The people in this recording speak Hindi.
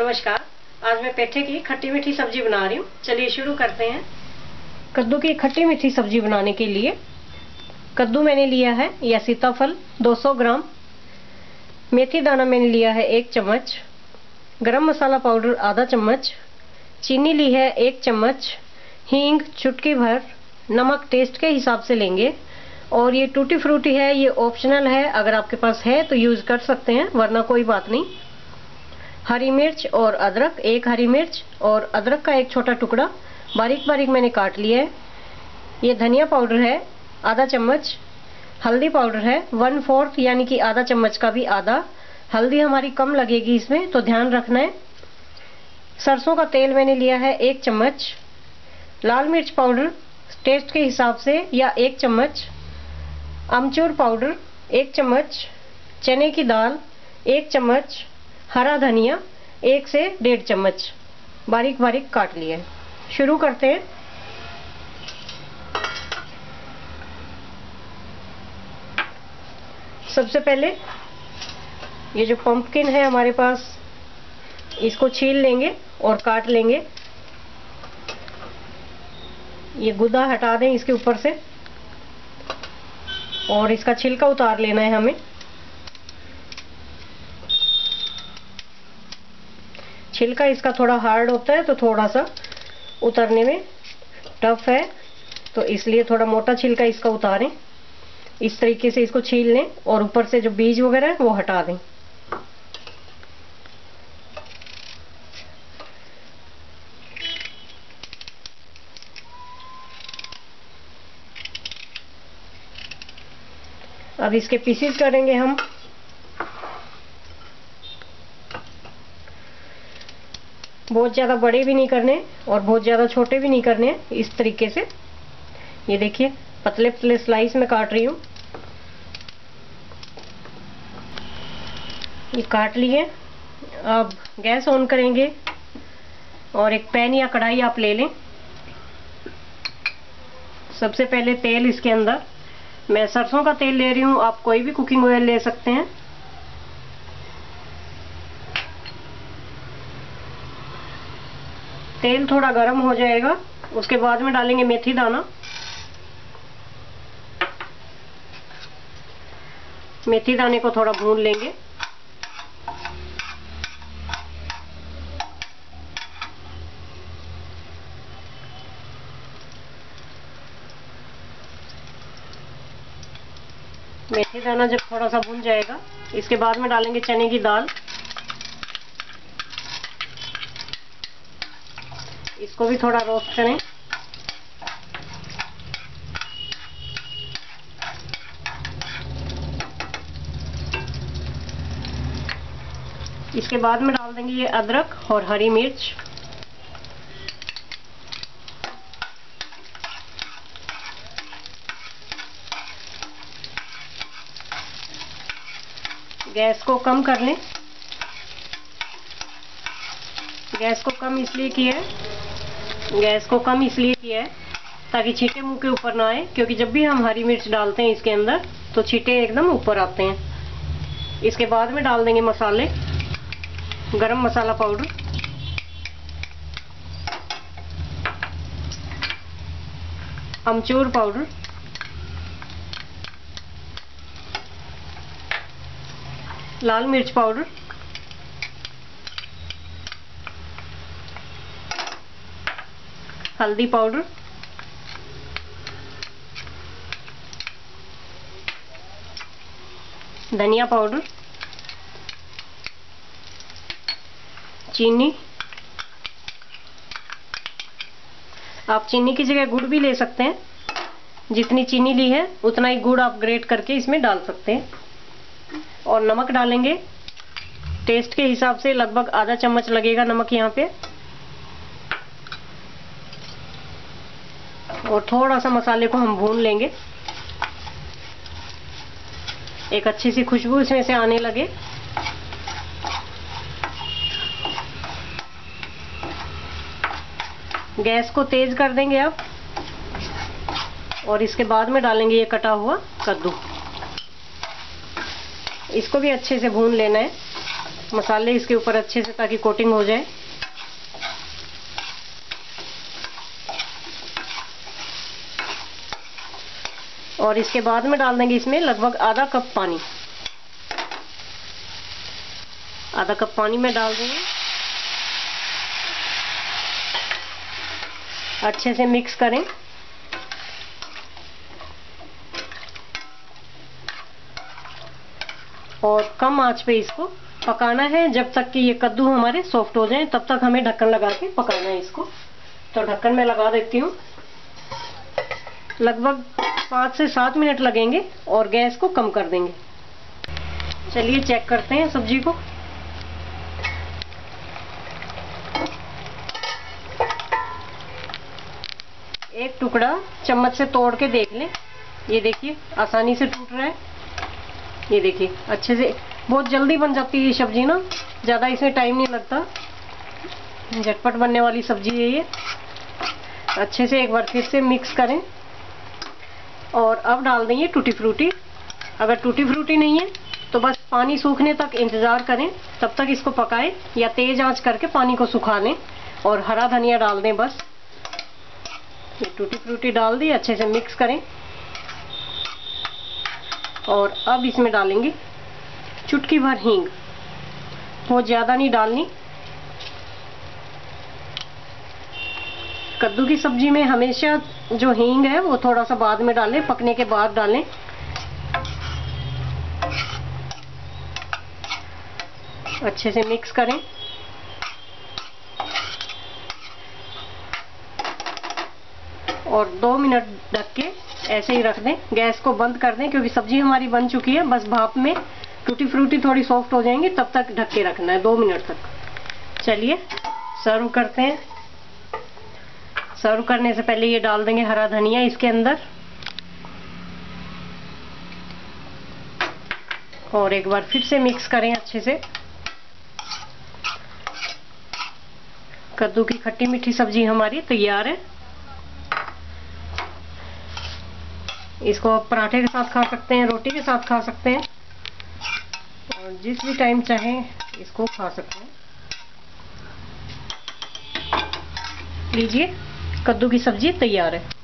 नमस्कार, आज मैं पेठे की खट्टी मीठी सब्जी बना रही हूँ। चलिए शुरू करते हैं। कद्दू की खट्टी मीठी सब्जी बनाने के लिए कद्दू मैंने लिया है या सीताफल 200 ग्राम, मेथी दाना मैंने लिया है 1 चम्मच, गरम मसाला पाउडर आधा चम्मच, चीनी ली है 1 चम्मच, हींग चुटकी भर, नमक टेस्ट के हिसाब से लेंगे। और ये टूटी फ्रूटी है, ये ऑप्शनल है, अगर आपके पास है तो यूज़ कर सकते हैं, वरना कोई बात नहीं। हरी मिर्च और अदरक, 1 हरी मिर्च और अदरक का 1 छोटा टुकड़ा बारीक बारीक मैंने काट लिया है। ये धनिया पाउडर है आधा चम्मच, हल्दी पाउडर है 1/4 यानी कि आधा चम्मच का भी आधा। हल्दी हमारी कम लगेगी इसमें तो ध्यान रखना है। सरसों का तेल मैंने लिया है 1 चम्मच, लाल मिर्च पाउडर टेस्ट के हिसाब से या 1 चम्मच, अमचूर पाउडर 1 चम्मच, चने की दाल 1 चम्मच, हरा धनिया 1 से 1.5 चम्मच बारीक बारीक काट लिए। शुरू करते हैं। सबसे पहले ये जो पंपकिन है हमारे पास, इसको छील लेंगे और काट लेंगे। ये गुदा हटा दें इसके ऊपर से और इसका छिलका उतार लेना है हमें। छिलका इसका थोड़ा हार्ड होता है तो थोड़ा सा उतारने में टफ है, तो इसलिए थोड़ा मोटा छिलका इसका उतारें। इस तरीके से इसको छील लें और ऊपर से जो बीज वगैरह है वो हटा दें। अब इसके पीसेस करेंगे हम। बहुत ज़्यादा बड़े भी नहीं करने और बहुत ज़्यादा छोटे भी नहीं करने, इस तरीके से। ये देखिए पतले पतले स्लाइस में काट रही हूँ। ये काट लिए। अब गैस ऑन करेंगे और एक पैन या कढ़ाई आप ले लें। सबसे पहले तेल, इसके अंदर मैं सरसों का तेल ले रही हूँ, आप कोई भी कुकिंग ऑयल ले सकते हैं। तेल थोड़ा गर्म हो जाएगा, उसके बाद में डालेंगे मेथी दाना। मेथी दाने को थोड़ा भून लेंगे। मेथी दाना जब थोड़ा सा भुन जाएगा, इसके बाद में डालेंगे चने की दाल। इसको भी थोड़ा रोस्ट करें। इसके बाद में डाल देंगे ये अदरक और हरी मिर्च। गैस को कम कर लें। गैस को कम इसलिए किया है, ताकि छींटे मुंह के ऊपर ना आए, क्योंकि जब भी हम हरी मिर्च डालते हैं इसके अंदर तो छींटे एकदम ऊपर आते हैं। इसके बाद में डाल देंगे मसाले, गरम मसाला पाउडर, अमचूर पाउडर, लाल मिर्च पाउडर, हल्दी पाउडर, धनिया पाउडर, चीनी। आप चीनी की जगह गुड़ भी ले सकते हैं। जितनी चीनी ली है उतना ही गुड़ आप ग्रेट करके इसमें डाल सकते हैं। और नमक डालेंगे टेस्ट के हिसाब से, लगभग आधा चम्मच लगेगा नमक यहाँ पे। और थोड़ा सा मसाले को हम भून लेंगे, एक अच्छी सी खुशबू इसमें से आने लगे। गैस को तेज कर देंगे अब। और इसके बाद में डालेंगे ये कटा हुआ कद्दू। इसको भी अच्छे से भून लेना है। मसाले इसके ऊपर अच्छे से ताकि कोटिंग हो जाए। और इसके बाद में डाल देंगे इसमें लगभग आधा कप पानी। आधा कप पानी में डाल देंगे, अच्छे से मिक्स करें। और कम आंच पे इसको पकाना है जब तक कि ये कद्दू हमारे सॉफ्ट हो जाएं, तब तक हमें ढक्कन लगा के पकाना है इसको। तो ढक्कन में लगा देती हूँ, लगभग 5 से 7 मिनट लगेंगे और गैस को कम कर देंगे। चलिए चेक करते हैं सब्जी को। एक टुकड़ा चम्मच से तोड़ के देख लें, ये देखिए आसानी से टूट रहा है। ये देखिए अच्छे से बहुत जल्दी बन जाती है ये सब्जी ना, ज़्यादा इसमें टाइम नहीं लगता, झटपट बनने वाली सब्जी है ये। अच्छे से एक बार फिर से मिक्स करें और अब डाल देंगे टूटी फ्रूटी। अगर टूटी फ्रूटी नहीं है तो बस पानी सूखने तक इंतज़ार करें, तब तक इसको पकाएं या तेज़ आंच करके पानी को सुखा लें। और हरा धनिया डाल दें बस। ये टूटी फ्रूटी डाल दी, अच्छे से मिक्स करें। और अब इसमें डालेंगे चुटकी भर हींग, बहुत ज़्यादा नहीं डालनी। कद्दू की सब्जी में हमेशा जो हींग है वो थोड़ा सा बाद में डालें, पकने के बाद डालें। अच्छे से मिक्स करें। और 2 मिनट ढक के ऐसे ही रख दें, गैस को बंद कर दें, क्योंकि सब्जी हमारी बन चुकी है। बस भाप में टूटी फ्रूटी थोड़ी सॉफ्ट हो जाएंगी, तब तक ढक के रखना है 2 मिनट तक। चलिए सर्व करते हैं। सर्व करने से पहले ये डाल देंगे हरा धनिया इसके अंदर। और एक बार फिर से मिक्स करें अच्छे से। कद्दू की खट्टी मीठी सब्जी हमारी तैयार है। इसको आप पराठे के साथ खा सकते हैं, रोटी के साथ खा सकते हैं, और जिस भी टाइम चाहें इसको खा सकते हैं। लीजिए, कद्दू की सब्जी तैयार है।